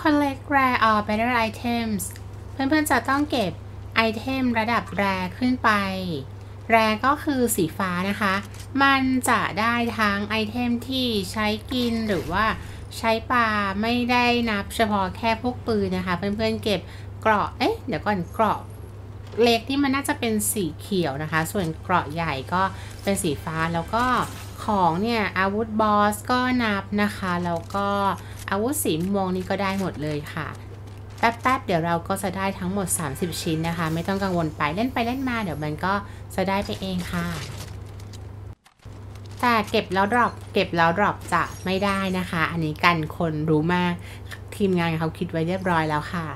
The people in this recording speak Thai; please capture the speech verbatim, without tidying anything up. Collect Rare or Better Items เพื่อนๆจะต้องเก็บไอเทมระดับ Rare ขึ้นไป Rare ก็คือสีฟ้านะคะมันจะได้ทั้งไอเทมที่ใช้กินหรือว่าใช้ปลาไม่ได้นับเฉพาะแค่พวกปืนนะคะเพื่อนๆเก็บเกราะเอ๊ะเดี๋ยวก่อนเกราะเล็กที่มันน่าจะเป็นสีเขียวนะคะส่วนเกราะใหญ่ก็เป็นสีฟ้าแล้วก็ของเนี่ยอาวุธบอสก็นับนะคะแล้วก็อาวุธสีม่วงนี่ก็ได้หมดเลยค่ะแป๊บๆเดี๋ยวเราก็จะได้ทั้งหมดสามสิบชิ้นนะคะไม่ต้องกังวลไปเล่นไปเล่นมาเดี๋ยวมันก็จะได้ไปเองค่ะแต่เก็บแล้วดรอปเก็บแล้วดรอปจะไม่ได้นะคะอันนี้กันคนรู้มากทีมงานเขาคิดไว้เรียบร้อยแล้วค่ะ